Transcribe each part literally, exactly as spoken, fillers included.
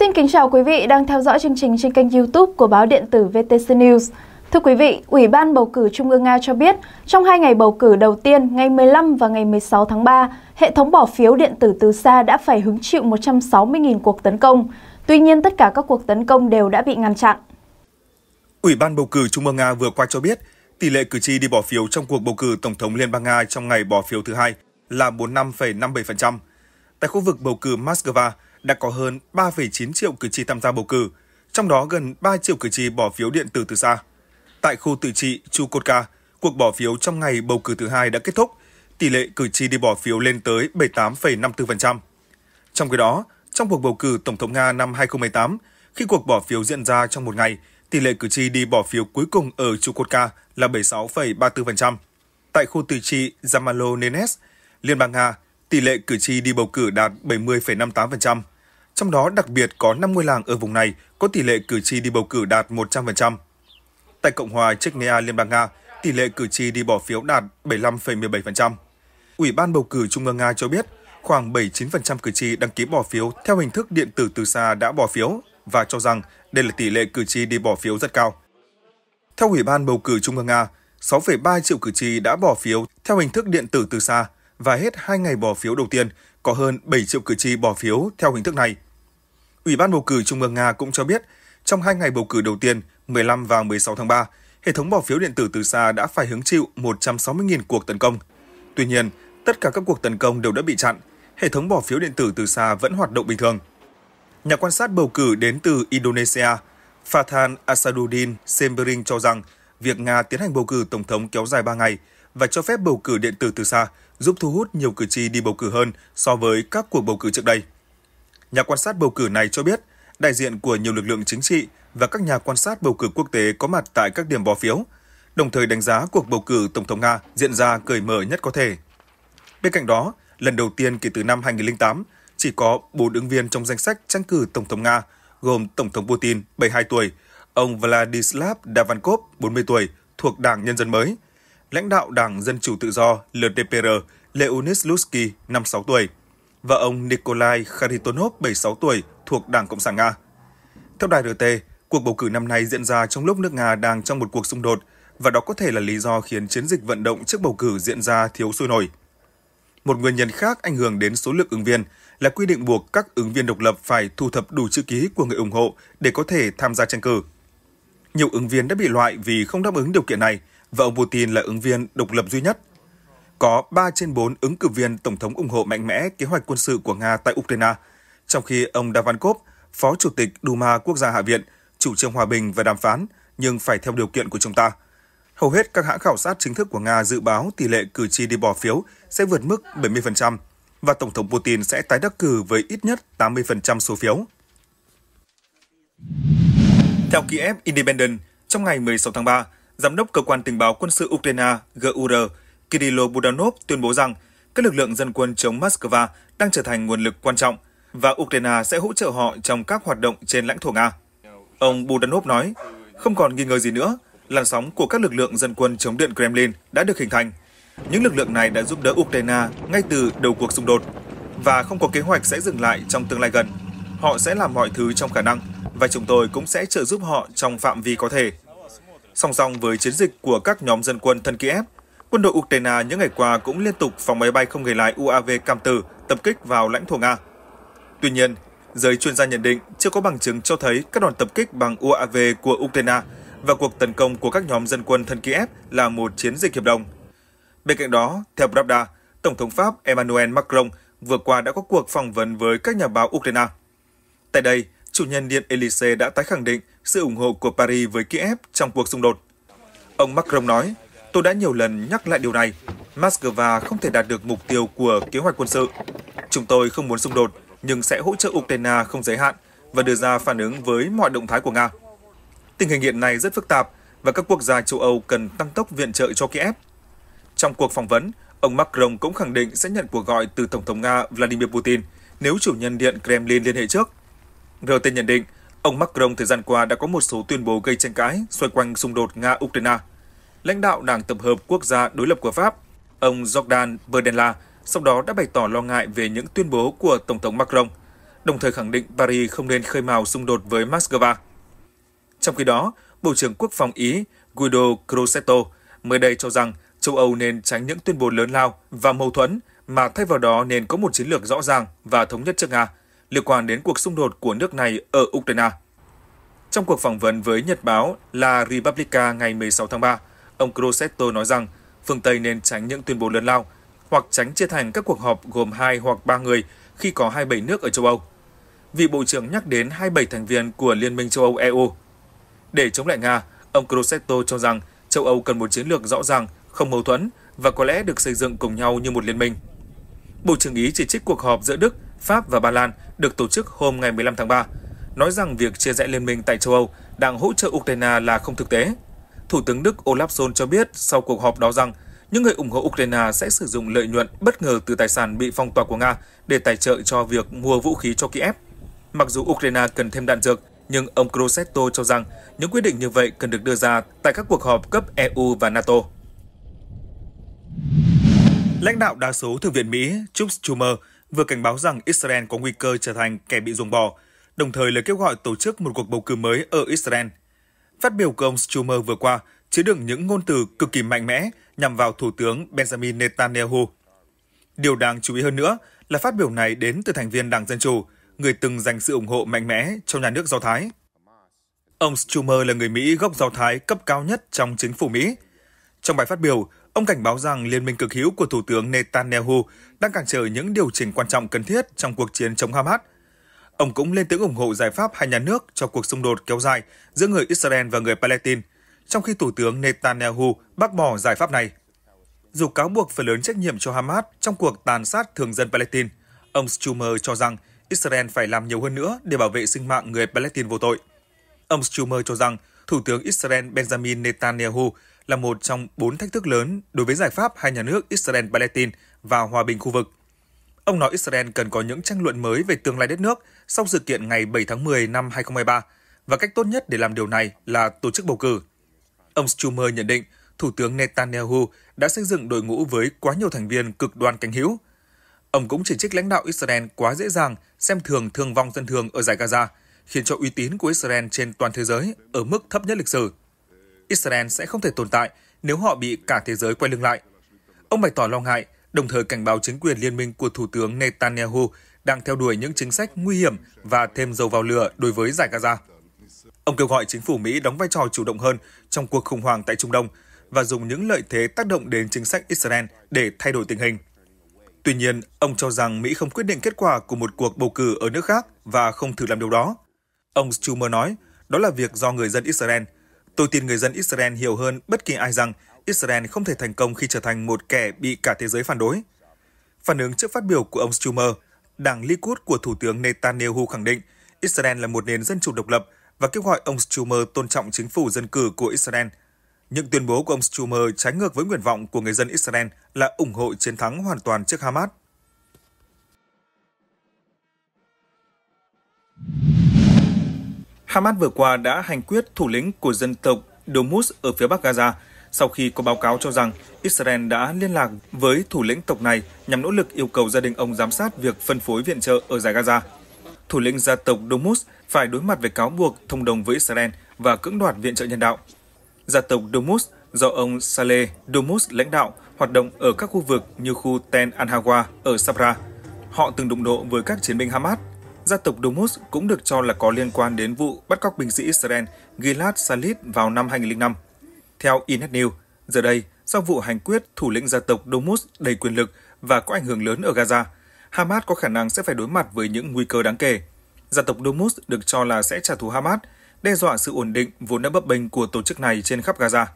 Xin kính chào quý vị đang theo dõi chương trình trên kênh YouTube của báo điện tử vê tê xê News. Thưa quý vị, Ủy ban bầu cử Trung ương Nga cho biết, trong hai ngày bầu cử đầu tiên ngày mười lăm và ngày mười sáu tháng ba, hệ thống bỏ phiếu điện tử từ xa đã phải hứng chịu một trăm sáu mươi nghìn cuộc tấn công. Tuy nhiên, tất cả các cuộc tấn công đều đã bị ngăn chặn. Ủy ban bầu cử Trung ương Nga vừa qua cho biết, tỷ lệ cử tri đi bỏ phiếu trong cuộc bầu cử Tổng thống Liên bang Nga trong ngày bỏ phiếu thứ hai là bốn mươi lăm phẩy năm mươi bảy phần trăm. Tại khu vực bầu cử Moscow đã có hơn ba phẩy chín triệu cử tri tham gia bầu cử, trong đó gần ba triệu cử tri bỏ phiếu điện tử từ xa. Tại khu tự trị Chukotka, cuộc bỏ phiếu trong ngày bầu cử thứ hai đã kết thúc, tỷ lệ cử tri đi bỏ phiếu lên tới bảy mươi tám phẩy năm mươi tư phần trăm. Trong khi đó, trong cuộc bầu cử Tổng thống Nga năm hai nghìn không trăm mười tám, khi cuộc bỏ phiếu diễn ra trong một ngày, tỷ lệ cử tri đi bỏ phiếu cuối cùng ở Chukotka là bảy mươi sáu phẩy ba mươi tư phần trăm. Tại khu tự trị Yamalo-Nenets, Liên bang Nga, tỷ lệ cử tri đi bầu cử đạt bảy mươi phẩy năm mươi tám phần trăm. Trong đó đặc biệt có năm ngôi làng ở vùng này có tỷ lệ cử tri đi bầu cử đạt một trăm phần trăm. Tại Cộng hòa Chechnya, Liên bang Nga, tỷ lệ cử tri đi bỏ phiếu đạt bảy mươi lăm phẩy mười bảy phần trăm. Ủy ban bầu cử Trung ương Nga cho biết, khoảng bảy mươi chín phần trăm cử tri đăng ký bỏ phiếu theo hình thức điện tử từ xa đã bỏ phiếu và cho rằng đây là tỷ lệ cử tri đi bỏ phiếu rất cao. Theo Ủy ban bầu cử Trung ương Nga, sáu phẩy ba triệu cử tri đã bỏ phiếu theo hình thức điện tử từ xa và hết hai ngày bỏ phiếu đầu tiên có hơn bảy triệu cử tri bỏ phiếu theo hình thức này. Ủy ban bầu cử Trung ương Nga cũng cho biết, trong hai ngày bầu cử đầu tiên, mười lăm và mười sáu tháng ba, hệ thống bỏ phiếu điện tử từ xa đã phải hứng chịu một trăm sáu mươi nghìn cuộc tấn công. Tuy nhiên, tất cả các cuộc tấn công đều đã bị chặn, hệ thống bỏ phiếu điện tử từ xa vẫn hoạt động bình thường. Nhà quan sát bầu cử đến từ Indonesia, Fathan Asadudin Semiring cho rằng việc Nga tiến hành bầu cử tổng thống kéo dài ba ngày và cho phép bầu cử điện tử từ xa giúp thu hút nhiều cử tri đi bầu cử hơn so với các cuộc bầu cử trước đây. Nhà quan sát bầu cử này cho biết, đại diện của nhiều lực lượng chính trị và các nhà quan sát bầu cử quốc tế có mặt tại các điểm bỏ phiếu, đồng thời đánh giá cuộc bầu cử Tổng thống Nga diễn ra cởi mở nhất có thể. Bên cạnh đó, lần đầu tiên kể từ năm hai nghìn không trăm lẻ tám, chỉ có bốn ứng viên trong danh sách tranh cử Tổng thống Nga, gồm Tổng thống Putin, bảy mươi hai tuổi, ông Vladislav Davankov, bốn mươi tuổi, thuộc Đảng Nhân dân mới, lãnh đạo Đảng Dân chủ Tự do L D P R Leonid Lutsky, năm mươi sáu tuổi, và ông Nikolai Kharitonov, bảy mươi sáu tuổi, thuộc Đảng Cộng sản Nga. Theo đài R T, cuộc bầu cử năm nay diễn ra trong lúc nước Nga đang trong một cuộc xung đột và đó có thể là lý do khiến chiến dịch vận động trước bầu cử diễn ra thiếu sôi nổi. Một nguyên nhân khác ảnh hưởng đến số lượng ứng viên là quy định buộc các ứng viên độc lập phải thu thập đủ chữ ký của người ủng hộ để có thể tham gia tranh cử. Nhiều ứng viên đã bị loại vì không đáp ứng điều kiện này và ông Putin là ứng viên độc lập duy nhất. Có ba trên bốn ứng cử viên Tổng thống ủng hộ mạnh mẽ kế hoạch quân sự của Nga tại Ukraine, trong khi ông Davankov, Phó Chủ tịch Duma Quốc gia Hạ viện, chủ trương hòa bình và đàm phán, nhưng phải theo điều kiện của chúng ta. Hầu hết các hãng khảo sát chính thức của Nga dự báo tỷ lệ cử tri đi bỏ phiếu sẽ vượt mức bảy mươi phần trăm và Tổng thống Putin sẽ tái đắc cử với ít nhất tám mươi phần trăm số phiếu. Theo Kyiv Independent, trong ngày mười sáu tháng ba, Giám đốc Cơ quan Tình báo Quân sự Ukraine G U R Kirill Budanov tuyên bố rằng các lực lượng dân quân chống Moscow đang trở thành nguồn lực quan trọng và Ukraine sẽ hỗ trợ họ trong các hoạt động trên lãnh thổ Nga. Ông Budanov nói, không còn nghi ngờ gì nữa, làn sóng của các lực lượng dân quân chống Điện Kremlin đã được hình thành. Những lực lượng này đã giúp đỡ Ukraine ngay từ đầu cuộc xung đột và không có kế hoạch sẽ dừng lại trong tương lai gần. Họ sẽ làm mọi thứ trong khả năng và chúng tôi cũng sẽ trợ giúp họ trong phạm vi có thể. Song song với chiến dịch của các nhóm dân quân thân Kyiv, quân đội Ukraine những ngày qua cũng liên tục phóng máy bay không người lái U A V Cam Tử tập kích vào lãnh thổ Nga. Tuy nhiên, giới chuyên gia nhận định chưa có bằng chứng cho thấy các đòn tập kích bằng U A V của Ukraine và cuộc tấn công của các nhóm dân quân thân Kyiv là một chiến dịch hiệp đồng. Bên cạnh đó, theo Pravda, Tổng thống Pháp Emmanuel Macron vừa qua đã có cuộc phỏng vấn với các nhà báo Ukraine. Tại đây, chủ nhân Điện Elysee đã tái khẳng định sự ủng hộ của Paris với Kyiv trong cuộc xung đột. Ông Macron nói, tôi đã nhiều lần nhắc lại điều này, Moscow không thể đạt được mục tiêu của kế hoạch quân sự. Chúng tôi không muốn xung đột, nhưng sẽ hỗ trợ Ukraine không giới hạn và đưa ra phản ứng với mọi động thái của Nga. Tình hình hiện nay rất phức tạp và các quốc gia châu Âu cần tăng tốc viện trợ cho Kyiv. Trong cuộc phỏng vấn, ông Macron cũng khẳng định sẽ nhận cuộc gọi từ Tổng thống Nga Vladimir Putin nếu chủ nhân Điện Kremlin liên hệ trước. R T nhận định, ông Macron thời gian qua đã có một số tuyên bố gây tranh cãi xoay quanh xung đột Nga-Ukraine. Lãnh đạo Đảng Tập hợp Quốc gia đối lập của Pháp, ông Jordan Bardella, sau đó đã bày tỏ lo ngại về những tuyên bố của Tổng thống Macron. đồng thời khẳng định Paris không nên khơi mào xung đột với Moscow. Trong khi đó, Bộ trưởng Quốc phòng Ý Guido Crosetto mới đây cho rằng châu Âu nên tránh những tuyên bố lớn lao và mâu thuẫn, mà thay vào đó nên có một chiến lược rõ ràng và thống nhất trước Nga liên quan đến cuộc xung đột của nước này ở Ukraine. Trong cuộc phỏng vấn với nhật báo La Repubblica ngày mười sáu tháng ba, ông Crosetto nói rằng phương Tây nên tránh những tuyên bố lớn lao hoặc tránh chia thành các cuộc họp gồm hai hoặc ba người khi có hai mươi bảy nước ở châu Âu. Vị Bộ trưởng nhắc đến hai mươi bảy thành viên của Liên minh châu Âu E U. Để chống lại Nga, ông Crosetto cho rằng châu Âu cần một chiến lược rõ ràng, không mâu thuẫn và có lẽ được xây dựng cùng nhau như một liên minh. Bộ trưởng Ý chỉ trích cuộc họp giữa Đức, Pháp và Ba Lan được tổ chức hôm ngày mười lăm tháng ba, nói rằng việc chia rẽ liên minh tại châu Âu đang hỗ trợ Ukraine là không thực tế. Thủ tướng Đức Olaf Scholz cho biết sau cuộc họp đó rằng những người ủng hộ Ukraine sẽ sử dụng lợi nhuận bất ngờ từ tài sản bị phong tỏa của Nga để tài trợ cho việc mua vũ khí cho Kiev. Mặc dù Ukraine cần thêm đạn dược, nhưng ông Crosetto cho rằng những quyết định như vậy cần được đưa ra tại các cuộc họp cấp E U và NATO. Lãnh đạo đa số Thượng viện Mỹ Chuck Schumer vừa cảnh báo rằng Israel có nguy cơ trở thành kẻ bị ruồng bỏ, đồng thời lời kêu gọi tổ chức một cuộc bầu cử mới ở Israel. Phát biểu của ông Schumer vừa qua chứa đựng những ngôn từ cực kỳ mạnh mẽ nhằm vào Thủ tướng Benjamin Netanyahu. Điều đáng chú ý hơn nữa là phát biểu này đến từ thành viên Đảng Dân Chủ, người từng dành sự ủng hộ mạnh mẽ cho nhà nước Do Thái. Ông Schumer là người Mỹ gốc Do Thái cấp cao nhất trong chính phủ Mỹ. Trong bài phát biểu, ông cảnh báo rằng liên minh cực hữu của Thủ tướng Netanyahu đang cản trở những điều chỉnh quan trọng cần thiết trong cuộc chiến chống Hamas. Ông cũng lên tiếng ủng hộ giải pháp hai nhà nước cho cuộc xung đột kéo dài giữa người Israel và người Palestine, trong khi Thủ tướng Netanyahu bác bỏ giải pháp này. Dù cáo buộc phần lớn trách nhiệm cho Hamas trong cuộc tàn sát thường dân Palestine, ông Schumer cho rằng Israel phải làm nhiều hơn nữa để bảo vệ sinh mạng người Palestine vô tội. Ông Schumer cho rằng Thủ tướng Israel Benjamin Netanyahu là một trong bốn thách thức lớn đối với giải pháp hai nhà nước Israel-Palestine và hòa bình khu vực. Ông nói Israel cần có những tranh luận mới về tương lai đất nước sau sự kiện ngày bảy tháng mười năm hai nghìn không trăm hai mươi ba và cách tốt nhất để làm điều này là tổ chức bầu cử. Ông Schumer nhận định Thủ tướng Netanyahu đã xây dựng đội ngũ với quá nhiều thành viên cực đoan cánh hữu. Ông cũng chỉ trích lãnh đạo Israel quá dễ dàng xem thường thương vong dân thường ở dải Gaza, khiến cho uy tín của Israel trên toàn thế giới ở mức thấp nhất lịch sử. Israel sẽ không thể tồn tại nếu họ bị cả thế giới quay lưng lại. Ông bày tỏ lo ngại, đồng thời cảnh báo chính quyền liên minh của Thủ tướng Netanyahu đang theo đuổi những chính sách nguy hiểm và thêm dầu vào lửa đối với dải Gaza. Ông kêu gọi chính phủ Mỹ đóng vai trò chủ động hơn trong cuộc khủng hoảng tại Trung Đông và dùng những lợi thế tác động đến chính sách Israel để thay đổi tình hình. Tuy nhiên, ông cho rằng Mỹ không quyết định kết quả của một cuộc bầu cử ở nước khác và không thử làm điều đó. Ông Schumer nói, đó là việc do người dân Israel. Tôi tin người dân Israel hiểu hơn bất kỳ ai rằng Israel không thể thành công khi trở thành một kẻ bị cả thế giới phản đối. Phản ứng trước phát biểu của ông Schumer, Đảng Likud của Thủ tướng Netanyahu khẳng định Israel là một nền dân chủ độc lập và kêu gọi ông Schumer tôn trọng chính phủ dân cử của Israel. Những tuyên bố của ông Schumer trái ngược với nguyện vọng của người dân Israel là ủng hộ chiến thắng hoàn toàn trước Hamas. Hamas vừa qua đã hành quyết thủ lĩnh của dân tộc Domus ở phía Bắc Gaza sau khi có báo cáo cho rằng Israel đã liên lạc với thủ lĩnh tộc này nhằm nỗ lực yêu cầu gia đình ông giám sát việc phân phối viện trợ ở dải Gaza. Thủ lĩnh gia tộc Domus phải đối mặt với cáo buộc thông đồng với Israel và cưỡng đoạt viện trợ nhân đạo. Gia tộc Domus do ông Saleh Domus lãnh đạo hoạt động ở các khu vực như khu Ten Anhawa ở Sabra. Họ từng đụng độ với các chiến binh Hamas. Gia tộc Domus cũng được cho là có liên quan đến vụ bắt cóc binh sĩ Israel Gilad Shalit vào năm hai nghìn không trăm lẻ năm. Theo Inet News, giờ đây, sau vụ hành quyết thủ lĩnh gia tộc Domus đầy quyền lực và có ảnh hưởng lớn ở Gaza, Hamas có khả năng sẽ phải đối mặt với những nguy cơ đáng kể. Gia tộc Domus được cho là sẽ trả thù Hamas, đe dọa sự ổn định vốn đã bấp bênh của tổ chức này trên khắp Gaza.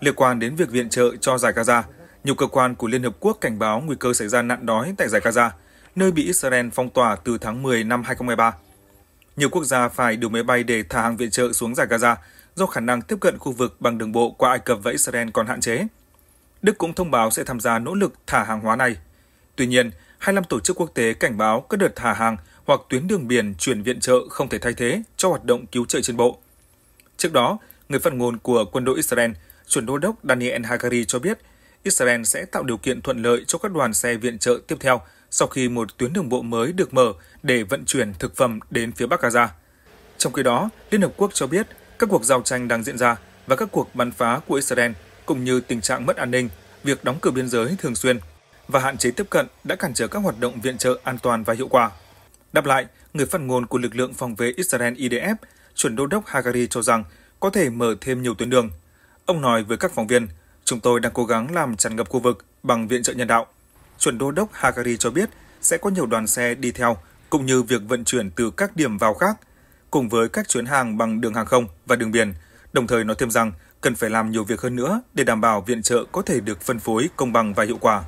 Liên quan đến việc viện trợ cho dải Gaza, nhiều cơ quan của Liên Hợp Quốc cảnh báo nguy cơ xảy ra nạn đói tại dải Gaza, nơi bị Israel phong tỏa từ tháng mười năm hai nghìn không trăm hai mươi ba. Nhiều quốc gia phải điều máy bay để thả hàng viện trợ xuống dải Gaza do khả năng tiếp cận khu vực bằng đường bộ qua Ai Cập và Israel còn hạn chế. Đức cũng thông báo sẽ tham gia nỗ lực thả hàng hóa này. Tuy nhiên, hai mươi lăm tổ chức quốc tế cảnh báo các đợt thả hàng hoặc tuyến đường biển chuyển viện trợ không thể thay thế cho hoạt động cứu trợ trên bộ. Trước đó, người phát ngôn của quân đội Israel, chuẩn đô đốc Daniel Hagari cho biết Israel sẽ tạo điều kiện thuận lợi cho các đoàn xe viện trợ tiếp theo sau khi một tuyến đường bộ mới được mở để vận chuyển thực phẩm đến phía Bắc Gaza. Trong khi đó, Liên Hợp Quốc cho biết các cuộc giao tranh đang diễn ra và các cuộc bắn phá của Israel cũng như tình trạng mất an ninh, việc đóng cửa biên giới thường xuyên và hạn chế tiếp cận đã cản trở các hoạt động viện trợ an toàn và hiệu quả. Đáp lại, người phát ngôn của lực lượng phòng vệ Israel I D F, chuẩn đô đốc Hagari cho rằng có thể mở thêm nhiều tuyến đường. Ông nói với các phóng viên, chúng tôi đang cố gắng làm tràn ngập khu vực bằng viện trợ nhân đạo. Chuẩn đô đốc Hagari cho biết sẽ có nhiều đoàn xe đi theo, cũng như việc vận chuyển từ các điểm vào khác, cùng với các chuyến hàng bằng đường hàng không và đường biển, đồng thời nói thêm rằng cần phải làm nhiều việc hơn nữa để đảm bảo viện trợ có thể được phân phối công bằng và hiệu quả.